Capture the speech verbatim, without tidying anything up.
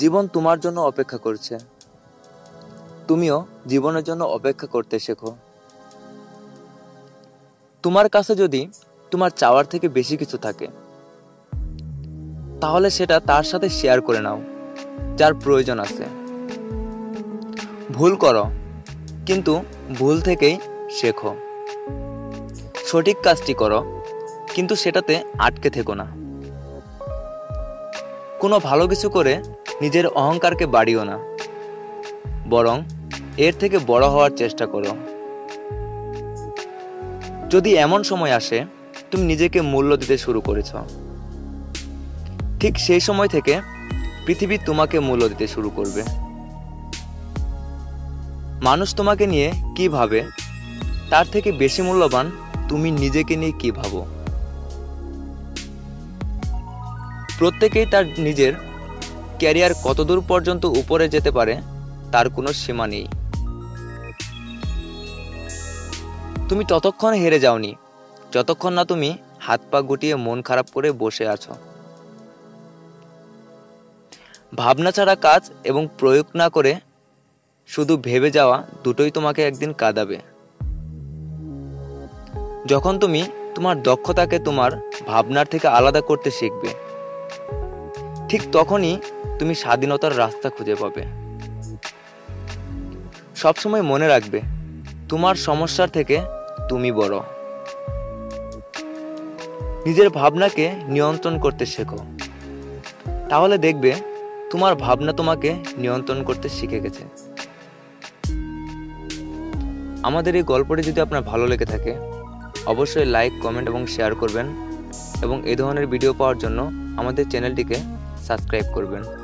জীবন তোমার জন্য অপেক্ষা করছে। তুমিও জীবনের জন্য অপেক্ষা করতে শেখো। তোমার কাছে যদি তোমার চাওয়ার থেকে বেশি কিছু থাকে, তাহলে সেটা তার সাথে শেয়ার করে নাও যার প্রয়োজন আছে। ভুল করো, কিন্তু ভুল থেকেই শেখো। সঠিক কাজটি করো, কিন্তু সেটাতে আটকে থেকো না। কোনো ভালো কিছু করে নিজের অহংকারকে বাড়িও না, বরং এর থেকে বড় হওয়ার চেষ্টা করো। যদি এমন সময় আসে তুমি নিজেকে মূল্য দিতে শুরু করেছ, ঠিক সেই সময় থেকে পৃথিবী তোমাকে মূল্য দিতে শুরু করবে। মানুষ তোমাকে নিয়ে কি ভাবে তার থেকে বেশি মূল্যবান তুমি নিজেকে নিয়ে কি ভাবো। প্রত্যেকেই তার নিজের ক্যারিয়ার কতদূর পর্যন্ত উপরে যেতে পারে তার কোনো সীমা নেই। তুমি ততক্ষণ হেরে যাওনি যতক্ষণ না তুমি হাত পা গুটিয়ে মন খারাপ করে বসে আছো। ভাবনা ছাড়া কাজ এবং প্রয়োগ না করে শুধু ভেবে যাওয়া দুটোই তোমাকে একদিন কাঁদাবে। যখন তুমি তোমার দক্ষতাকে তোমার ভাবনার থেকে আলাদা করতে শিখবে, ঠিক তখনই তুমি স্বাধীনতার রাস্তা খুঁজে পাবে। সবসময় মনে রাখবে, তোমার সমস্যার থেকে তুমি বড়। নিজের ভাবনাকে নিয়ন্ত্রণ করতে শেখো, তাহলে দেখবে তোমার ভাবনা তোমাকে নিয়ন্ত্রণ করতে শিখে গেছে। আমাদের এই গল্পটি যদি আপনার ভালো লেগে থাকে অবশ্যই লাইক, কমেন্ট এবং শেয়ার করবেন এবং এই ধরনের ভিডিও পাওয়ার জন্য আমাদের চ্যানেলটিকে সাবস্ক্রাইব করবেন।